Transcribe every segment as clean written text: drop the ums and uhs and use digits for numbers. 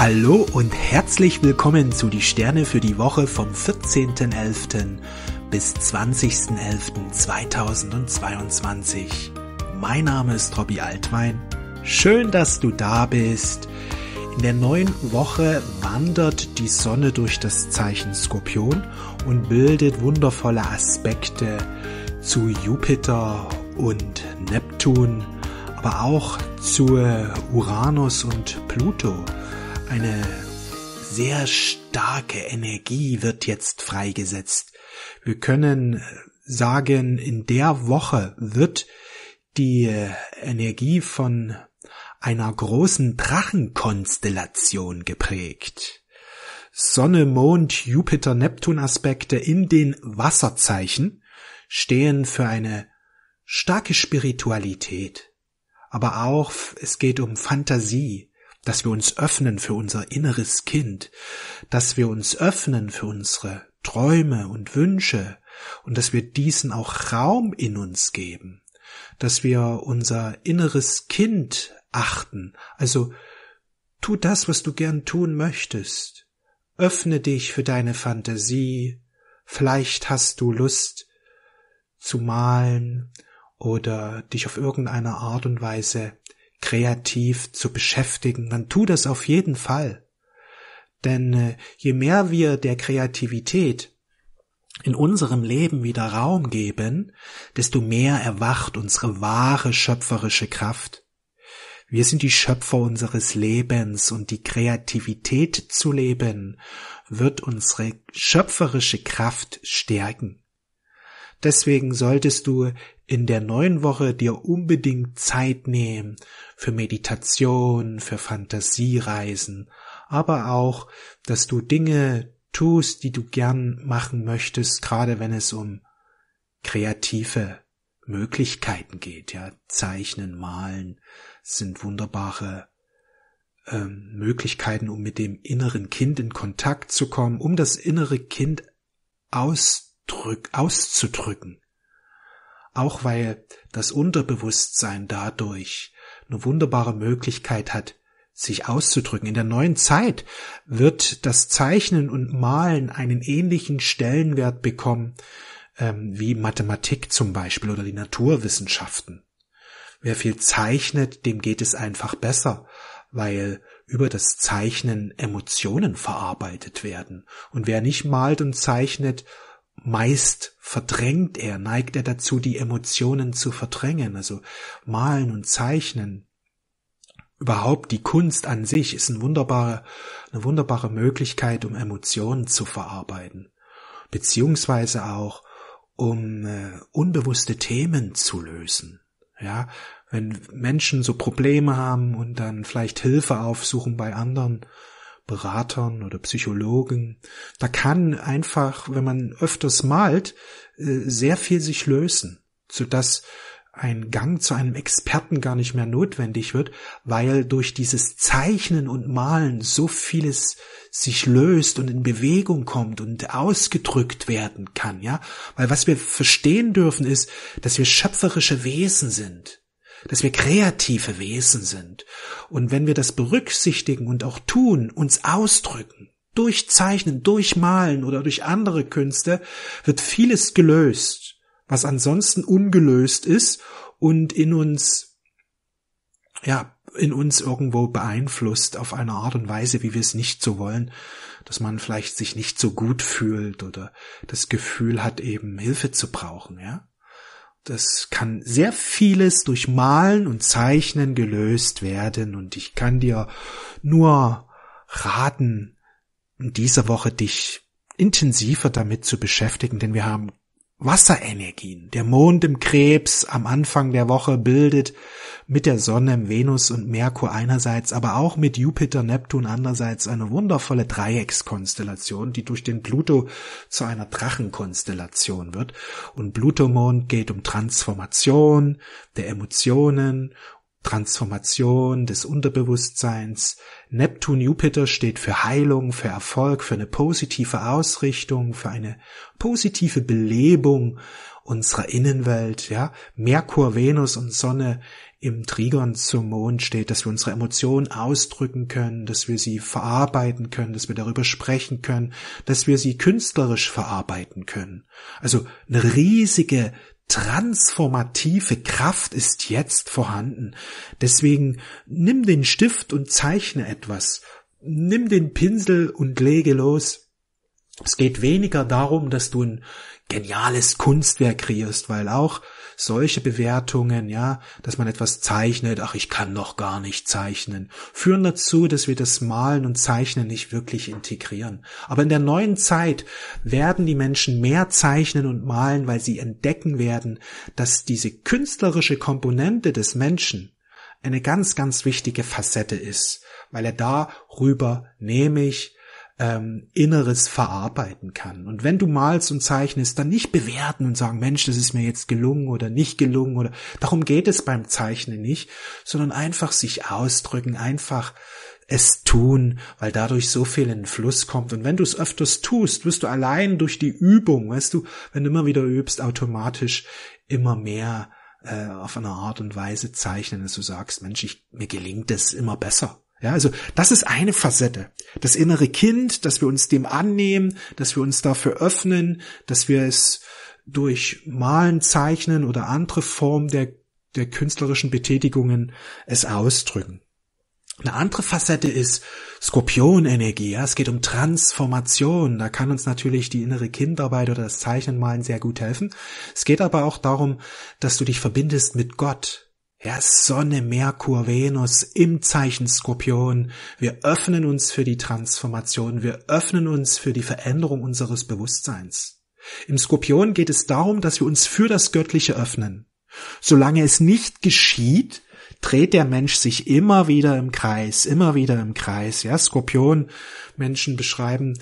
Hallo und herzlich willkommen zu die Sterne für die Woche vom 14.11. bis 20.11.2022. Mein Name ist Robby Altwein. Schön, dass du da bist. In der neuen Woche wandert die Sonne durch das Zeichen Skorpion und bildet wundervolle Aspekte zu Jupiter und Neptun, aber auch zu Uranus und Pluto. Eine sehr starke Energie wird jetzt freigesetzt. Wir können sagen, in der Woche wird die Energie von einer großen Drachenkonstellation geprägt. Sonne, Mond, Jupiter, Neptun-Aspekte in den Wasserzeichen stehen für eine starke Spiritualität. Aber auch es geht um Fantasie, dass wir uns öffnen für unser inneres Kind, dass wir uns öffnen für unsere Träume und Wünsche und dass wir diesen auch Raum in uns geben, dass wir unser inneres Kind achten. Also tu das, was du gern tun möchtest. Öffne dich für deine Fantasie. Vielleicht hast du Lust zu malen oder dich auf irgendeine Art und Weise kreativ zu beschäftigen, dann tu das auf jeden Fall. Denn je mehr wir der Kreativität in unserem Leben wieder Raum geben, desto mehr erwacht unsere wahre schöpferische Kraft. Wir sind die Schöpfer unseres Lebens und die Kreativität zu leben, wird unsere schöpferische Kraft stärken. Deswegen solltest du in der neuen Woche dir unbedingt Zeit nehmen für Meditation, für Fantasiereisen, aber auch, dass du Dinge tust, die du gern machen möchtest, gerade wenn es um kreative Möglichkeiten geht. Ja, Zeichnen, Malen sind wunderbare Möglichkeiten, um mit dem inneren Kind in Kontakt zu kommen, um das innere Kind auszudrücken. Auch weil das Unterbewusstsein dadurch eine wunderbare Möglichkeit hat, sich auszudrücken. In der neuen Zeit wird das Zeichnen und Malen einen ähnlichen Stellenwert bekommen, wie Mathematik zum Beispiel oder die Naturwissenschaften. Wer viel zeichnet, dem geht es einfach besser, weil über das Zeichnen Emotionen verarbeitet werden. Und wer nicht malt und zeichnet, meist neigt er dazu, die Emotionen zu verdrängen. Also malen und zeichnen, überhaupt die Kunst an sich ist eine wunderbare Möglichkeit, um Emotionen zu verarbeiten, beziehungsweise auch, um unbewusste Themen zu lösen. Ja, wenn Menschen so Probleme haben und dann vielleicht Hilfe aufsuchen bei anderen Beratern oder Psychologen, da kann einfach, wenn man öfters malt, sehr viel sich lösen, sodass ein Gang zu einem Experten gar nicht mehr notwendig wird, weil durch dieses Zeichnen und Malen so vieles sich löst und in Bewegung kommt und ausgedrückt werden kann, ja? Weil was wir verstehen dürfen ist, dass wir schöpferische Wesen sind, dass wir kreative Wesen sind. Und wenn wir das berücksichtigen und auch tun, uns ausdrücken, durch Zeichnen, durch Malen oder durch andere Künste, wird vieles gelöst, was ansonsten ungelöst ist und in uns irgendwo beeinflusst auf eine Art und Weise, wie wir es nicht so wollen, dass man vielleicht sich nicht so gut fühlt oder das Gefühl hat, eben Hilfe zu brauchen, ja. Das kann sehr vieles durch Malen und Zeichnen gelöst werden und ich kann dir nur raten, in dieser Woche dich intensiver damit zu beschäftigen, denn wir haben Wasserenergien. Der Mond im Krebs am Anfang der Woche bildet mit der Sonne, Venus und Merkur einerseits, aber auch mit Jupiter, Neptun andererseits eine wundervolle Dreieckskonstellation, die durch den Pluto zu einer Drachenkonstellation wird. Und Pluto-Mond geht um Transformation der Emotionen, Transformation des Unterbewusstseins. Neptun-Jupiter steht für Heilung, für Erfolg, für eine positive Ausrichtung, für eine positive Belebung unserer Innenwelt, ja. Merkur, Venus und Sonne im Trigon zum Mond steht, dass wir unsere Emotionen ausdrücken können, dass wir sie verarbeiten können, dass wir darüber sprechen können, dass wir sie künstlerisch verarbeiten können. Also eine riesige transformative Kraft ist jetzt vorhanden. Deswegen nimm den Stift und zeichne etwas. Nimm den Pinsel und lege los. Es geht weniger darum, dass du ein geniales Kunstwerk kreierst, weil auch solche Bewertungen, ja, dass man etwas zeichnet, ach, ich kann doch gar nicht zeichnen, führen dazu, dass wir das Malen und Zeichnen nicht wirklich integrieren. Aber in der neuen Zeit werden die Menschen mehr zeichnen und malen, weil sie entdecken werden, dass diese künstlerische Komponente des Menschen eine ganz, ganz wichtige Facette ist, weil er darüber nämlich Inneres verarbeiten kann. Und wenn du malst und zeichnest, dann nicht bewerten und sagen, Mensch, das ist mir jetzt gelungen oder nicht gelungen, oder darum geht es beim Zeichnen nicht, sondern einfach sich ausdrücken, einfach es tun, weil dadurch so viel in den Fluss kommt. Und wenn du es öfters tust, wirst du allein durch die Übung, weißt du, wenn du immer wieder übst, automatisch immer mehr auf eine Art und Weise zeichnen, dass du sagst, Mensch, mir gelingt es immer besser. Ja, also das ist eine Facette. Das innere Kind, dass wir uns dem annehmen, dass wir uns dafür öffnen, dass wir es durch Malen, Zeichnen oder andere Formen der künstlerischen Betätigungen es ausdrücken. Eine andere Facette ist Skorpionenergie. Ja, es geht um Transformation. Da kann uns natürlich die innere Kindarbeit oder das Zeichnen, Malen sehr gut helfen. Es geht aber auch darum, dass du dich verbindest mit Gott. Ja, Sonne, Merkur, Venus im Zeichen Skorpion. Wir öffnen uns für die Transformation. Wir öffnen uns für die Veränderung unseres Bewusstseins. Im Skorpion geht es darum, dass wir uns für das Göttliche öffnen. Solange es nicht geschieht, dreht der Mensch sich immer wieder im Kreis, immer wieder im Kreis. Ja, Menschen beschreiben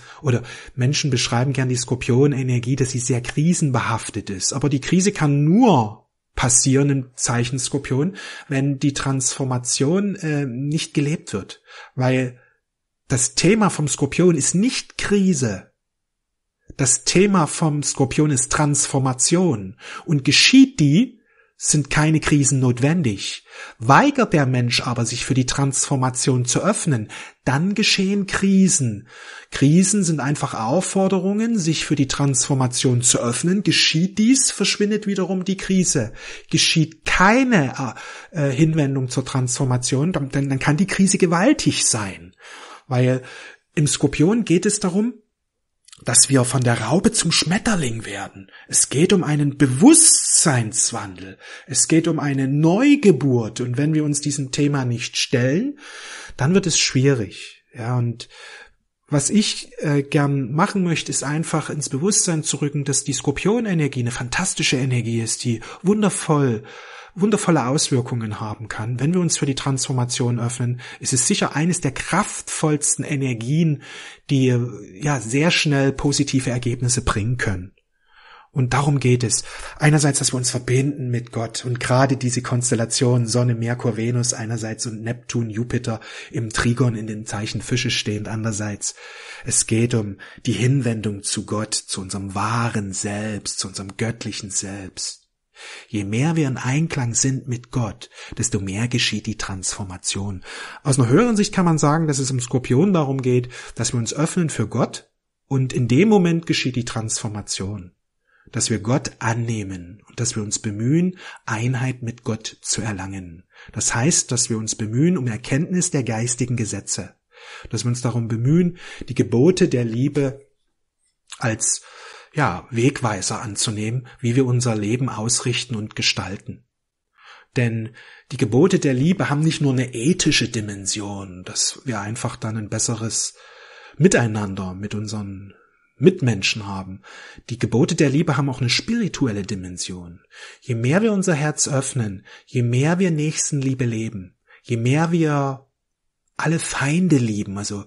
gern die Skorpionenergie, dass sie sehr krisenbehaftet ist. Aber die Krise kann nur passieren im Zeichen Skorpion, wenn die Transformation nicht gelebt wird. Weil das Thema vom Skorpion ist nicht Krise. Das Thema vom Skorpion ist Transformation. Und geschieht die, sind keine Krisen notwendig. Weigert der Mensch aber, sich für die Transformation zu öffnen, dann geschehen Krisen. Krisen sind einfach Aufforderungen, sich für die Transformation zu öffnen. Geschieht dies, verschwindet wiederum die Krise. Geschieht keine Hinwendung zur Transformation, dann kann die Krise gewaltig sein. Weil im Skorpion geht es darum, dass wir von der Raupe zum Schmetterling werden. Es geht um einen Bewusstseinswandel. Es geht um eine Neugeburt. Und wenn wir uns diesem Thema nicht stellen, dann wird es schwierig. Ja, und was ich gern machen möchte, ist einfach ins Bewusstsein zu rücken, dass die Skorpionenergie eine fantastische Energie ist, die wundervolle Auswirkungen haben kann. Wenn wir uns für die Transformation öffnen, ist es sicher eines der kraftvollsten Energien, die ja sehr schnell positive Ergebnisse bringen können. Und darum geht es. Einerseits, dass wir uns verbinden mit Gott und gerade diese Konstellation Sonne, Merkur, Venus einerseits und Neptun, Jupiter im Trigon in den Zeichen Fische stehend andererseits. Es geht um die Hinwendung zu Gott, zu unserem wahren Selbst, zu unserem göttlichen Selbst. Je mehr wir in Einklang sind mit Gott, desto mehr geschieht die Transformation. Aus einer höheren Sicht kann man sagen, dass es im Skorpion darum geht, dass wir uns öffnen für Gott und in dem Moment geschieht die Transformation. Dass wir Gott annehmen und dass wir uns bemühen, Einheit mit Gott zu erlangen. Das heißt, dass wir uns bemühen um Erkenntnis der geistigen Gesetze. Dass wir uns darum bemühen, die Gebote der Liebe als Wegweiser anzunehmen, wie wir unser Leben ausrichten und gestalten. Denn die Gebote der Liebe haben nicht nur eine ethische Dimension, dass wir einfach dann ein besseres Miteinander mit unseren Mitmenschen haben. Die Gebote der Liebe haben auch eine spirituelle Dimension. Je mehr wir unser Herz öffnen, je mehr wir Nächstenliebe leben, je mehr wir alle Feinde lieben, also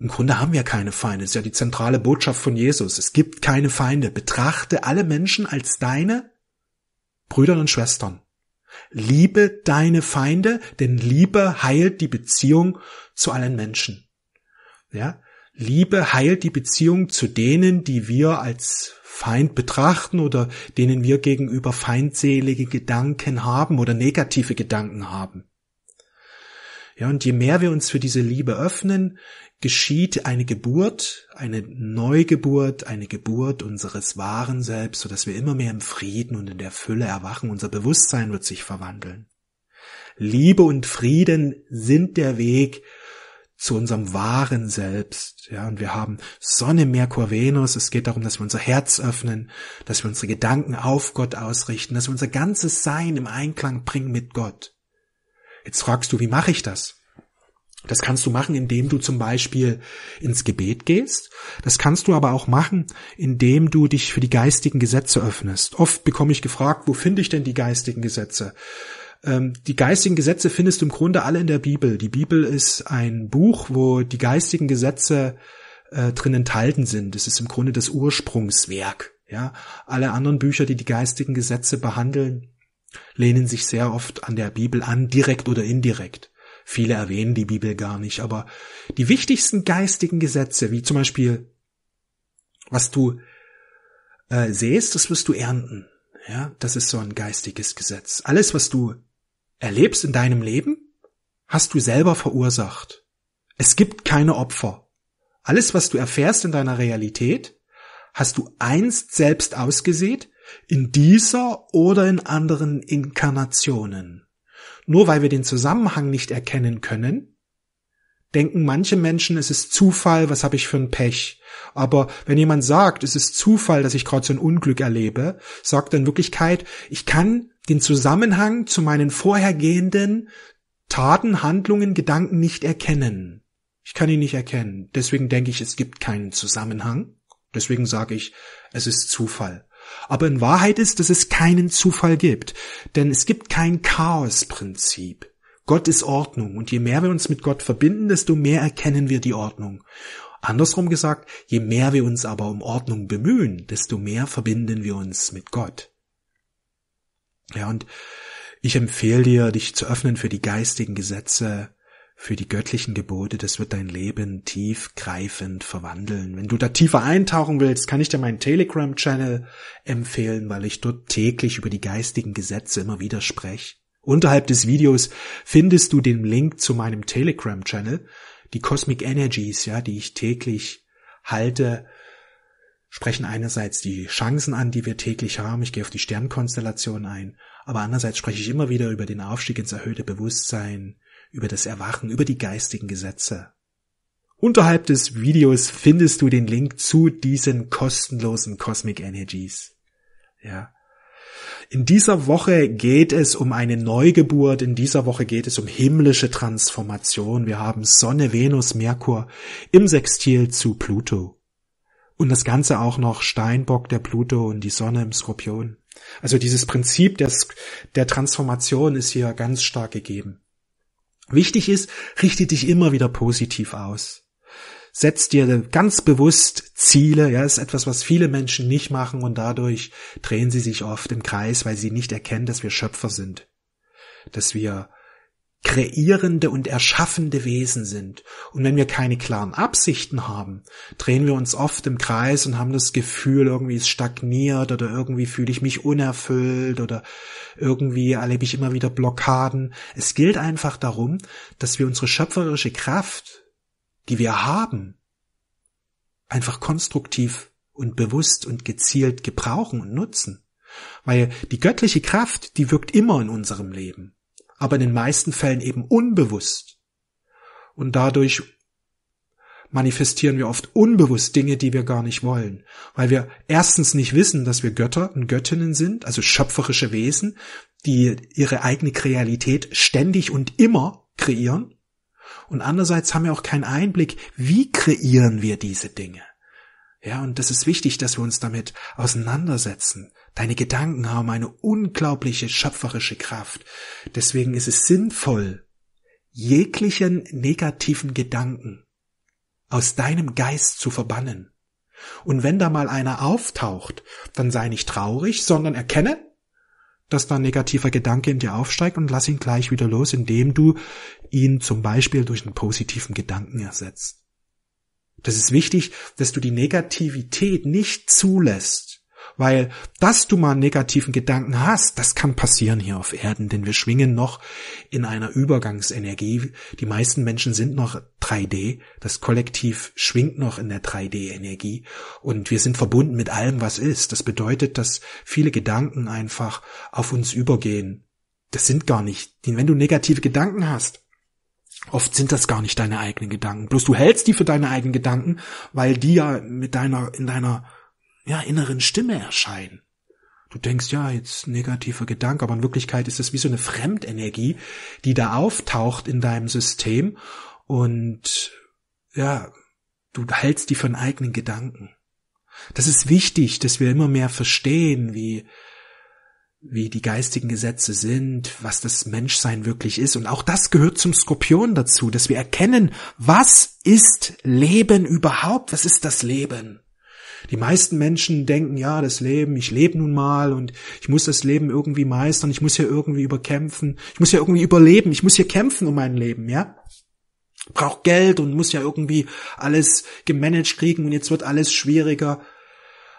im Grunde haben wir keine Feinde. Das ist ja die zentrale Botschaft von Jesus. Es gibt keine Feinde. Betrachte alle Menschen als deine Brüder und Schwestern. Liebe deine Feinde, denn Liebe heilt die Beziehung zu allen Menschen. Ja? Liebe heilt die Beziehung zu denen, die wir als Feind betrachten oder denen wir gegenüber feindselige Gedanken haben oder negative Gedanken haben. Ja, und je mehr wir uns für diese Liebe öffnen, geschieht eine Geburt, eine Neugeburt, eine Geburt unseres wahren Selbst, sodass wir immer mehr im Frieden und in der Fülle erwachen. Unser Bewusstsein wird sich verwandeln. Liebe und Frieden sind der Weg zu unserem wahren Selbst. Ja, und wir haben Sonne, Merkur, Venus. Es geht darum, dass wir unser Herz öffnen, dass wir unsere Gedanken auf Gott ausrichten, dass wir unser ganzes Sein im Einklang bringen mit Gott. Jetzt fragst du, wie mache ich das? Das kannst du machen, indem du zum Beispiel ins Gebet gehst. Das kannst du aber auch machen, indem du dich für die geistigen Gesetze öffnest. Oft bekomme ich gefragt, wo finde ich denn die geistigen Gesetze? Die geistigen Gesetze findest du im Grunde alle in der Bibel. Die Bibel ist ein Buch, wo die geistigen Gesetze drin enthalten sind. Es ist im Grunde das Ursprungswerk. Ja? Alle anderen Bücher, die die geistigen Gesetze behandeln, lehnen sich sehr oft an der Bibel an, direkt oder indirekt. Viele erwähnen die Bibel gar nicht, aber die wichtigsten geistigen Gesetze, wie zum Beispiel, was du sähst, das wirst du ernten. Ja, das ist so ein geistiges Gesetz. Alles, was du erlebst in deinem Leben, hast du selber verursacht. Es gibt keine Opfer. Alles, was du erfährst in deiner Realität, hast du einst selbst ausgesät, in dieser oder in anderen Inkarnationen. Nur weil wir den Zusammenhang nicht erkennen können, denken manche Menschen, es ist Zufall, was habe ich für ein Pech. Aber wenn jemand sagt, es ist Zufall, dass ich gerade so ein Unglück erlebe, sagt er in Wirklichkeit, ich kann den Zusammenhang zu meinen vorhergehenden Taten, Handlungen, Gedanken nicht erkennen. Ich kann ihn nicht erkennen. Deswegen denke ich, es gibt keinen Zusammenhang. Deswegen sage ich, es ist Zufall. Aber in Wahrheit ist, dass es keinen Zufall gibt, denn es gibt kein Chaosprinzip. Gott ist Ordnung und je mehr wir uns mit Gott verbinden, desto mehr erkennen wir die Ordnung. Andersrum gesagt, je mehr wir uns aber um Ordnung bemühen, desto mehr verbinden wir uns mit Gott. Ja, und ich empfehle dir, dich zu öffnen für die geistigen Gesetze, für die göttlichen Gebote, das wird dein Leben tiefgreifend verwandeln. Wenn du da tiefer eintauchen willst, kann ich dir meinen Telegram-Channel empfehlen, weil ich dort täglich über die geistigen Gesetze immer wieder spreche. Unterhalb des Videos findest du den Link zu meinem Telegram-Channel. Die Cosmic Energies, ja, die ich täglich halte, sprechen einerseits die Chancen an, die wir täglich haben. Ich gehe auf die Sternkonstellation ein. Aber andererseits spreche ich immer wieder über den Aufstieg ins erhöhte Bewusstsein, über das Erwachen, über die geistigen Gesetze. Unterhalb des Videos findest du den Link zu diesen kostenlosen Cosmic Energies. Ja. In dieser Woche geht es um eine Neugeburt, in dieser Woche geht es um himmlische Transformation. Wir haben Sonne, Venus, Merkur im Sextil zu Pluto. Und das Ganze auch noch Steinbock, der Pluto und die Sonne im Skorpion. Also dieses Prinzip der Transformation ist hier ganz stark gegeben. Wichtig ist, richte dich immer wieder positiv aus. Setz dir ganz bewusst Ziele, ja, ist etwas, was viele Menschen nicht machen und dadurch drehen sie sich oft im Kreis, weil sie nicht erkennen, dass wir Schöpfer sind, dass wir kreierende und erschaffende Wesen sind. Und wenn wir keine klaren Absichten haben, drehen wir uns oft im Kreis und haben das Gefühl, irgendwie ist stagniert oder irgendwie fühle ich mich unerfüllt oder irgendwie erlebe ich immer wieder Blockaden. Es gilt einfach darum, dass wir unsere schöpferische Kraft, die wir haben, einfach konstruktiv und bewusst und gezielt gebrauchen und nutzen. Weil die göttliche Kraft, die wirkt immer in unserem Leben, aber in den meisten Fällen eben unbewusst. Und dadurch manifestieren wir oft unbewusst Dinge, die wir gar nicht wollen, weil wir erstens nicht wissen, dass wir Götter und Göttinnen sind, also schöpferische Wesen, die ihre eigene Realität ständig und immer kreieren. Und andererseits haben wir auch keinen Einblick, wie kreieren wir diese Dinge. Ja, und das ist wichtig, dass wir uns damit auseinandersetzen. Deine Gedanken haben eine unglaubliche schöpferische Kraft. Deswegen ist es sinnvoll, jeglichen negativen Gedanken aus deinem Geist zu verbannen. Und wenn da mal einer auftaucht, dann sei nicht traurig, sondern erkenne, dass da ein negativer Gedanke in dir aufsteigt und lass ihn gleich wieder los, indem du ihn zum Beispiel durch einen positiven Gedanken ersetzt. Das ist wichtig, dass du die Negativität nicht zulässt, weil dass du mal einen negativen Gedanken hast, das kann passieren hier auf Erden, denn wir schwingen noch in einer Übergangsenergie. Die meisten Menschen sind noch 3D, das Kollektiv schwingt noch in der 3D-Energie und wir sind verbunden mit allem, was ist. Das bedeutet, dass viele Gedanken einfach auf uns übergehen. Das sind gar nicht, wenn du negative Gedanken hast, oft sind das gar nicht deine eigenen Gedanken. Bloß du hältst die für deine eigenen Gedanken, weil die ja in deiner inneren Stimme erscheinen. Du denkst, ja, jetzt negativer Gedanke, aber in Wirklichkeit ist es wie so eine Fremdenergie, die da auftaucht in deinem System und ja, du hältst die für einen eigenen Gedanken. Das ist wichtig, dass wir immer mehr verstehen, wie die geistigen Gesetze sind, was das Menschsein wirklich ist. Und auch das gehört zum Skorpion dazu, dass wir erkennen, was ist Leben überhaupt? Was ist das Leben? Die meisten Menschen denken, ja, das Leben, ich lebe nun mal und ich muss das Leben irgendwie meistern, ich muss hier irgendwie überkämpfen, ich muss hier irgendwie überleben, ich muss hier kämpfen um mein Leben, ja? Braucht Geld und muss ja irgendwie alles gemanagt kriegen und jetzt wird alles schwieriger.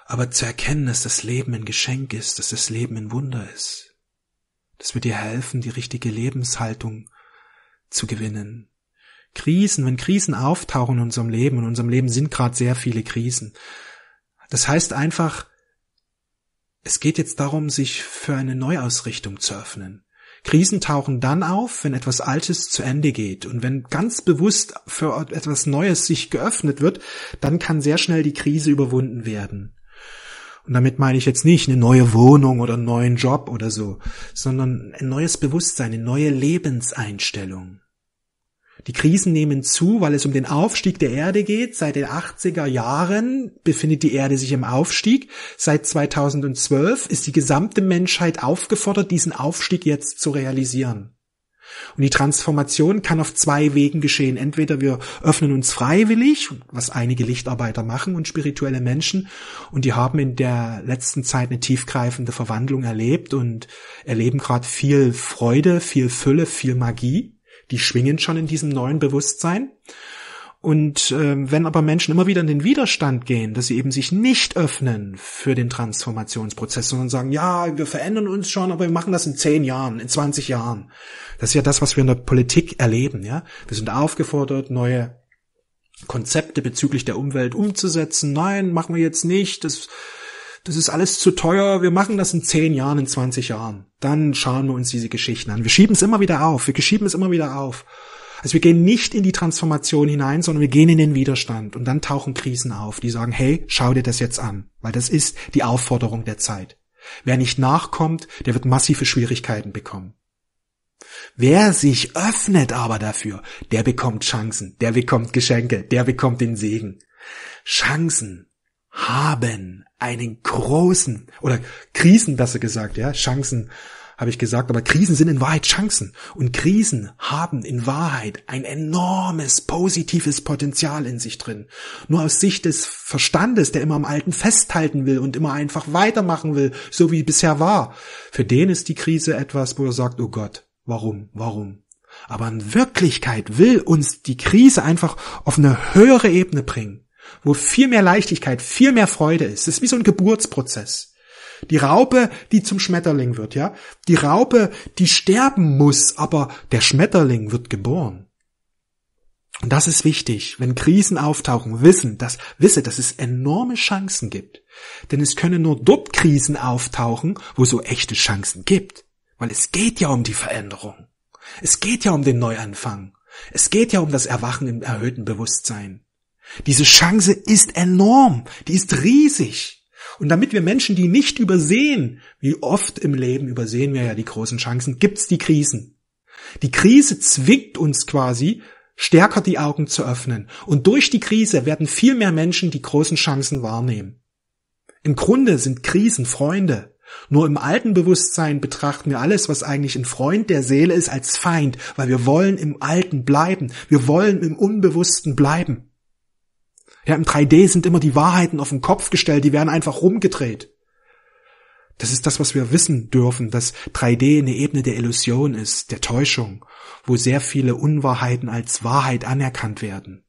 Aber zu erkennen, dass das Leben ein Geschenk ist, dass das Leben ein Wunder ist. Das wird dir helfen, die richtige Lebenshaltung zu gewinnen. Wenn Krisen auftauchen in unserem Leben sind gerade sehr viele Krisen. Das heißt einfach, es geht jetzt darum, sich für eine Neuausrichtung zu öffnen. Krisen tauchen dann auf, wenn etwas Altes zu Ende geht. Und wenn ganz bewusst für etwas Neues sich geöffnet wird, dann kann sehr schnell die Krise überwunden werden. Und damit meine ich jetzt nicht eine neue Wohnung oder einen neuen Job oder so, sondern ein neues Bewusstsein, eine neue Lebenseinstellung. Die Krisen nehmen zu, weil es um den Aufstieg der Erde geht. Seit den 80er Jahren befindet die Erde sich im Aufstieg. Seit 2012 ist die gesamte Menschheit aufgefordert, diesen Aufstieg jetzt zu realisieren. Und die Transformation kann auf zwei Wegen geschehen. Entweder wir öffnen uns freiwillig, was einige Lichtarbeiter machen und spirituelle Menschen, und die haben in der letzten Zeit eine tiefgreifende Verwandlung erlebt und erleben gerade viel Freude, viel Fülle, viel Magie. Die schwingen schon in diesem neuen Bewusstsein. Und wenn aber Menschen immer wieder in den Widerstand gehen, dass sie eben sich nicht öffnen für den Transformationsprozess, sondern sagen, ja, wir verändern uns schon, aber wir machen das in 10 Jahren, in 20 Jahren. Das ist ja das, was wir in der Politik erleben, ja. Wir sind aufgefordert, neue Konzepte bezüglich der Umwelt umzusetzen. Nein, machen wir jetzt nicht, das ist alles zu teuer, wir machen das in 10 Jahren, in 20 Jahren. Dann schauen wir uns diese Geschichten an. Wir schieben es immer wieder auf. Also wir gehen nicht in die Transformation hinein, sondern wir gehen in den Widerstand und dann tauchen Krisen auf, die sagen, hey, schau dir das jetzt an, weil das ist die Aufforderung der Zeit. Wer nicht nachkommt, der wird massive Schwierigkeiten bekommen. Wer sich öffnet aber dafür, der bekommt Chancen, der bekommt Geschenke, der bekommt den Segen. Chancen haben einen großen, oder Krisen besser gesagt, ja, Chancen habe ich gesagt, aber Krisen sind in Wahrheit Chancen. Und Krisen haben in Wahrheit ein enormes positives Potenzial in sich drin. Nur aus Sicht des Verstandes, der immer am Alten festhalten will und immer einfach weitermachen will, so wie bisher war, für den ist die Krise etwas, wo er sagt, oh Gott, warum? Aber in Wirklichkeit will uns die Krise einfach auf eine höhere Ebene bringen, wo viel mehr Leichtigkeit, viel mehr Freude ist. Das ist wie so ein Geburtsprozess. Die Raupe, die zum Schmetterling wird, ja. Die Raupe, die sterben muss, aber der Schmetterling wird geboren. Und das ist wichtig. Wenn Krisen auftauchen, wisse, dass es enorme Chancen gibt. Denn es können nur dort Krisen auftauchen, wo so echte Chancen gibt. Weil es geht ja um die Veränderung. Es geht ja um den Neuanfang. Es geht ja um das Erwachen im erhöhten Bewusstsein. Diese Chance ist enorm. Die ist riesig. Und damit wir Menschen, die nicht übersehen, wie oft im Leben übersehen wir ja die großen Chancen, gibt's die Krisen. Die Krise zwingt uns quasi, stärker die Augen zu öffnen. Und durch die Krise werden viel mehr Menschen die großen Chancen wahrnehmen. Im Grunde sind Krisen Freunde. Nur im alten Bewusstsein betrachten wir alles, was eigentlich ein Freund der Seele ist, als Feind, weil wir wollen im Alten bleiben. Wir wollen im Unbewussten bleiben. Ja, im 3D sind immer die Wahrheiten auf den Kopf gestellt, die werden einfach rumgedreht. Das ist das, was wir wissen dürfen, dass 3D eine Ebene der Illusion ist, der Täuschung, wo sehr viele Unwahrheiten als Wahrheit anerkannt werden.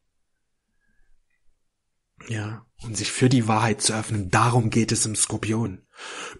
Ja, und sich für die Wahrheit zu öffnen, darum geht es im Skorpion.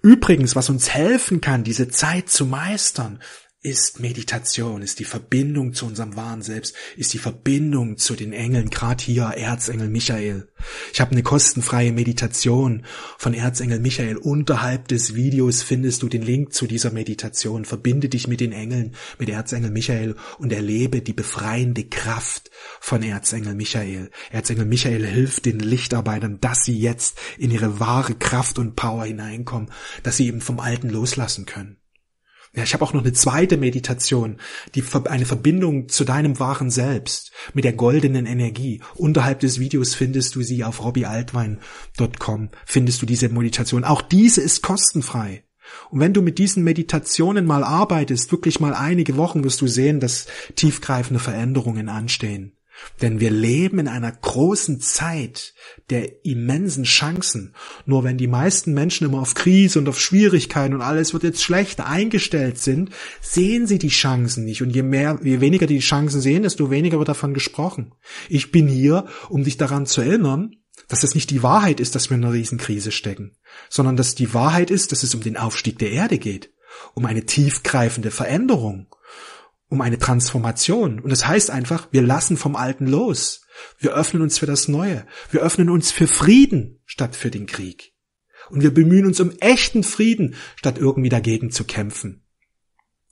Übrigens, was uns helfen kann, diese Zeit zu meistern, ist Meditation, ist die Verbindung zu unserem wahren Selbst, ist die Verbindung zu den Engeln, gerade hier Erzengel Michael. Ich habe eine kostenfreie Meditation von Erzengel Michael. Unterhalb des Videos findest du den Link zu dieser Meditation. Verbinde dich mit den Engeln, mit Erzengel Michael und erlebe die befreiende Kraft von Erzengel Michael. Erzengel Michael hilft den Lichtarbeitern, dass sie jetzt in ihre wahre Kraft und Power hineinkommen, dass sie eben vom Alten loslassen können. Ja, ich habe auch noch eine zweite Meditation, die eine Verbindung zu deinem wahren Selbst mit der goldenen Energie. Unterhalb des Videos findest du sie auf robbyaltwein.com, findest du diese Meditation. Auch diese ist kostenfrei. Und wenn du mit diesen Meditationen mal arbeitest, wirklich mal einige Wochen, wirst du sehen, dass tiefgreifende Veränderungen anstehen. Denn wir leben in einer großen Zeit der immensen Chancen. Nur wenn die meisten Menschen immer auf Krise und auf Schwierigkeiten und alles wird jetzt schlecht eingestellt sind, sehen sie die Chancen nicht. Und je weniger die Chancen sehen, desto weniger wird davon gesprochen. Ich bin hier, um dich daran zu erinnern, dass es nicht die Wahrheit ist, dass wir in einer Riesenkrise stecken, sondern dass die Wahrheit ist, dass es um den Aufstieg der Erde geht, um eine tiefgreifende Veränderung, um eine Transformation. Und das heißt einfach, wir lassen vom Alten los. Wir öffnen uns für das Neue. Wir öffnen uns für Frieden statt für den Krieg. Und wir bemühen uns um echten Frieden, statt irgendwie dagegen zu kämpfen,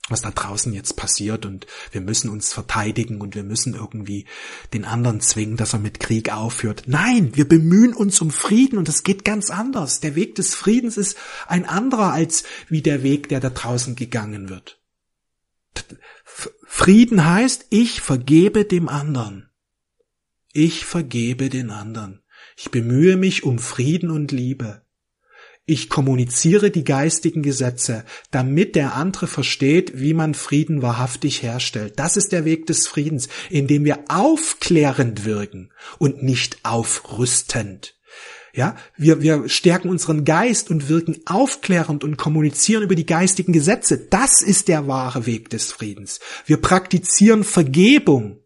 was da draußen jetzt passiert. Und wir müssen uns verteidigen und wir müssen irgendwie den anderen zwingen, dass er mit Krieg aufhört. Nein, wir bemühen uns um Frieden und das geht ganz anders. Der Weg des Friedens ist ein anderer als wie der Weg, der da draußen gegangen wird. Frieden heißt, ich vergebe dem anderen. Ich vergebe den anderen. Ich bemühe mich um Frieden und Liebe. Ich kommuniziere die geistigen Gesetze, damit der andere versteht, wie man Frieden wahrhaftig herstellt. Das ist der Weg des Friedens, indem wir aufklärend wirken und nicht aufrüstend. Ja, wir stärken unseren Geist und wirken aufklärend und kommunizieren über die geistigen Gesetze. Das ist der wahre Weg des Friedens. Wir praktizieren Vergebung.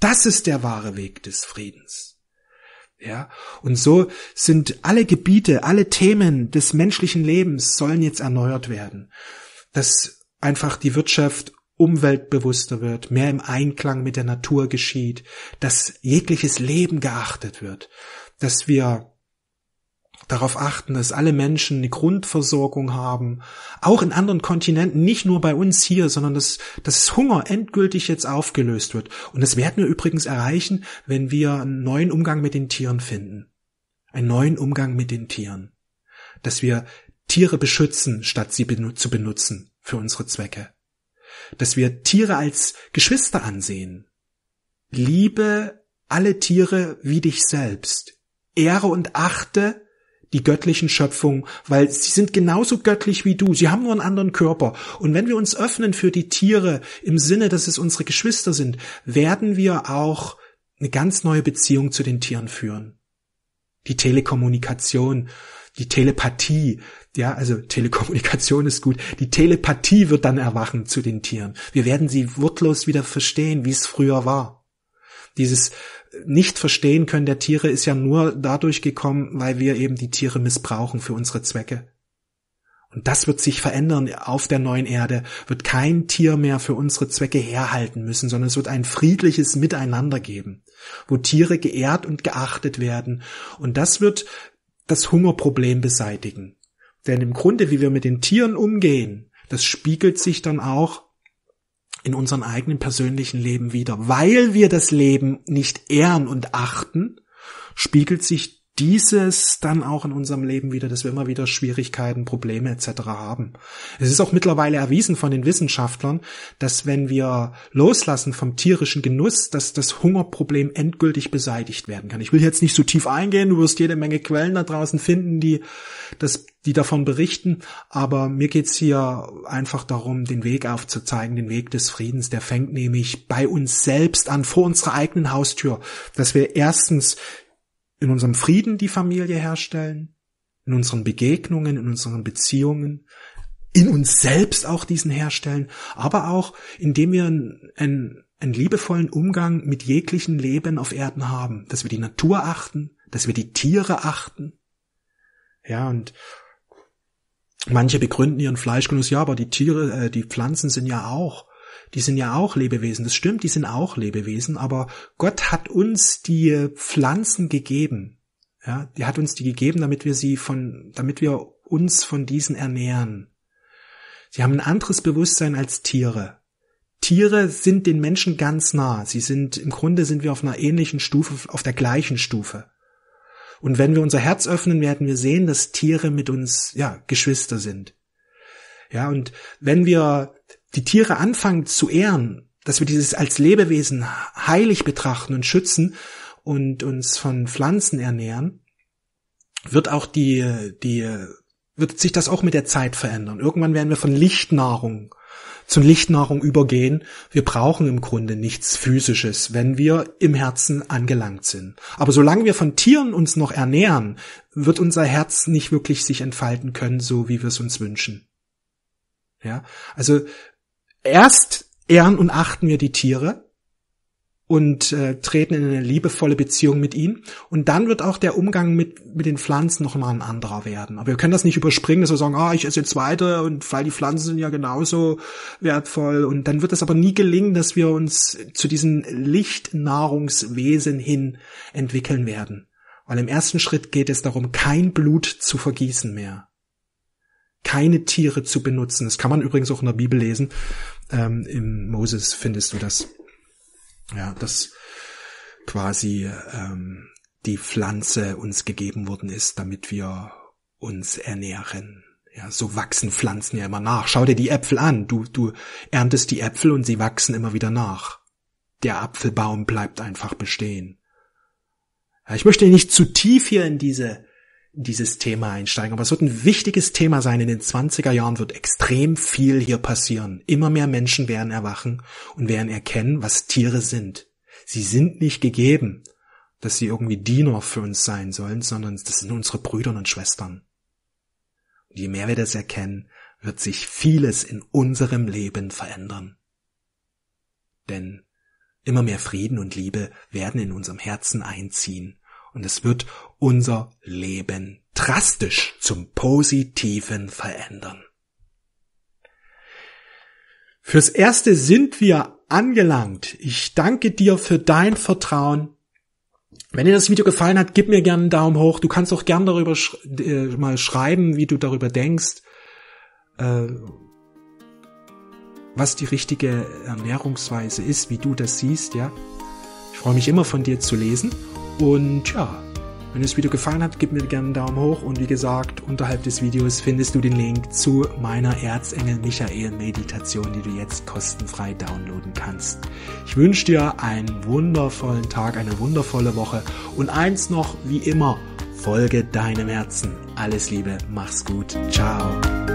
Das ist der wahre Weg des Friedens. Ja, und so sind alle Gebiete, alle Themen des menschlichen Lebens sollen jetzt erneuert werden. Dass einfach die Wirtschaft umweltbewusster wird, mehr im Einklang mit der Natur geschieht, dass jegliches Leben geachtet wird, dass wir darauf achten, dass alle Menschen eine Grundversorgung haben, auch in anderen Kontinenten, nicht nur bei uns hier, sondern dass Hunger endgültig jetzt aufgelöst wird. Und das werden wir übrigens erreichen, wenn wir einen neuen Umgang mit den Tieren finden. Einen neuen Umgang mit den Tieren. Dass wir Tiere beschützen, statt sie zu benutzen für unsere Zwecke. Dass wir Tiere als Geschwister ansehen. Liebe alle Tiere wie dich selbst. Ehre und achte die göttlichen Schöpfungen, weil sie sind genauso göttlich wie du. Sie haben nur einen anderen Körper. Und wenn wir uns öffnen für die Tiere im Sinne, dass es unsere Geschwister sind, werden wir auch eine ganz neue Beziehung zu den Tieren führen. Die Telekommunikation, die Telepathie, ja, also Telekommunikation ist gut. Die Telepathie wird dann erwachen zu den Tieren. Wir werden sie wortlos wieder verstehen, wie es früher war. Dieses Nicht-Verstehen können der Tiere ist ja nur dadurch gekommen, weil wir eben die Tiere missbrauchen für unsere Zwecke. Und das wird sich verändern. Auf der neuen Erde wird kein Tier mehr für unsere Zwecke herhalten müssen, sondern es wird ein friedliches Miteinander geben, wo Tiere geehrt und geachtet werden. Und das wird das Hungerproblem beseitigen. Denn im Grunde, wie wir mit den Tieren umgehen, das spiegelt sich dann auch in unserem eigenen persönlichen Leben wieder. Weil wir das Leben nicht ehren und achten, spiegelt sich dieses dann auch in unserem Leben wieder, dass wir immer wieder Schwierigkeiten, Probleme etc. haben. Es ist auch mittlerweile erwiesen von den Wissenschaftlern, dass wenn wir loslassen vom tierischen Genuss, dass das Hungerproblem endgültig beseitigt werden kann. Ich will jetzt nicht so tief eingehen, du wirst jede Menge Quellen da draußen finden, die davon berichten, aber mir geht's hier einfach darum, den Weg aufzuzeigen, den Weg des Friedens, der fängt nämlich bei uns selbst an, vor unserer eigenen Haustür, dass wir erstens in unserem Frieden die Familie herstellen, in unseren Begegnungen, in unseren Beziehungen, in uns selbst auch diesen herstellen, aber auch, indem wir einen liebevollen Umgang mit jeglichen Leben auf Erden haben, dass wir die Natur achten, dass wir die Tiere achten. Ja, und manche begründen ihren Fleischgenuss, ja, aber die Tiere, die Pflanzen sind ja auch, die sind ja auch Lebewesen. Das stimmt, die sind auch Lebewesen, aber Gott hat uns die Pflanzen gegeben. Ja, die hat uns die gegeben, damit wir uns von diesen ernähren. Sie haben ein anderes Bewusstsein als Tiere. Tiere sind den Menschen ganz nah. Im Grunde sind wir auf einer ähnlichen Stufe, auf der gleichen Stufe. Und wenn wir unser Herz öffnen, werden wir sehen, dass Tiere mit uns, ja, Geschwister sind. Ja, und wenn wir die Tiere anfangen zu ehren, dass wir dieses als Lebewesen heilig betrachten und schützen und uns von Pflanzen ernähren, wird sich das auch mit der Zeit verändern. Irgendwann werden wir von Lichtnahrung zu Lichtnahrung übergehen. Wir brauchen im Grunde nichts Physisches, wenn wir im Herzen angelangt sind. Aber solange wir von Tieren uns noch ernähren, wird unser Herz nicht wirklich sich entfalten können, so wie wir es uns wünschen. Ja, also erst ehren und achten wir die Tiere und treten in eine liebevolle Beziehung mit ihnen. Und dann wird auch der Umgang mit den Pflanzen nochmal ein anderer werden. Aber wir können das nicht überspringen, dass wir sagen, ich esse jetzt weiter, und weil die Pflanzen sind ja genauso wertvoll. Und dann wird es aber nie gelingen, dass wir uns zu diesem Lichtnahrungswesen hin entwickeln werden. Weil im ersten Schritt geht es darum, kein Blut zu vergießen mehr. Keine Tiere zu benutzen. Das kann man übrigens auch in der Bibel lesen. Im Moses findest du das. Ja, dass quasi die Pflanze uns gegeben worden ist, damit wir uns ernähren. Ja, so wachsen Pflanzen ja immer nach. Schau dir die Äpfel an. Du erntest die Äpfel und sie wachsen immer wieder nach. Der Apfelbaum bleibt einfach bestehen. Ja, ich möchte nicht zu tief hier in dieses Thema einsteigen, aber es wird ein wichtiges Thema sein. In den 20er Jahren wird extrem viel hier passieren. Immer mehr Menschen werden erwachen und werden erkennen, was Tiere sind. Sie sind nicht gegeben, dass sie irgendwie Diener für uns sein sollen, sondern das sind unsere Brüder und Schwestern. Und je mehr wir das erkennen, wird sich vieles in unserem Leben verändern. Denn immer mehr Frieden und Liebe werden in unserem Herzen einziehen. Und es wird unser Leben drastisch zum Positiven verändern. Fürs Erste sind wir angelangt. Ich danke dir für dein Vertrauen. Wenn dir das Video gefallen hat, gib mir gerne einen Daumen hoch. Du kannst auch gerne darüber mal schreiben, wie du darüber denkst, was die richtige Ernährungsweise ist, wie du das siehst. Ja, ich freue mich immer, von dir zu lesen. Und ja, wenn dir das Video gefallen hat, gib mir gerne einen Daumen hoch. Und wie gesagt, unterhalb des Videos findest du den Link zu meiner Erzengel Michael Meditation, die du jetzt kostenfrei downloaden kannst. Ich wünsche dir einen wundervollen Tag, eine wundervolle Woche. Und eins noch, wie immer, folge deinem Herzen. Alles Liebe, mach's gut, ciao.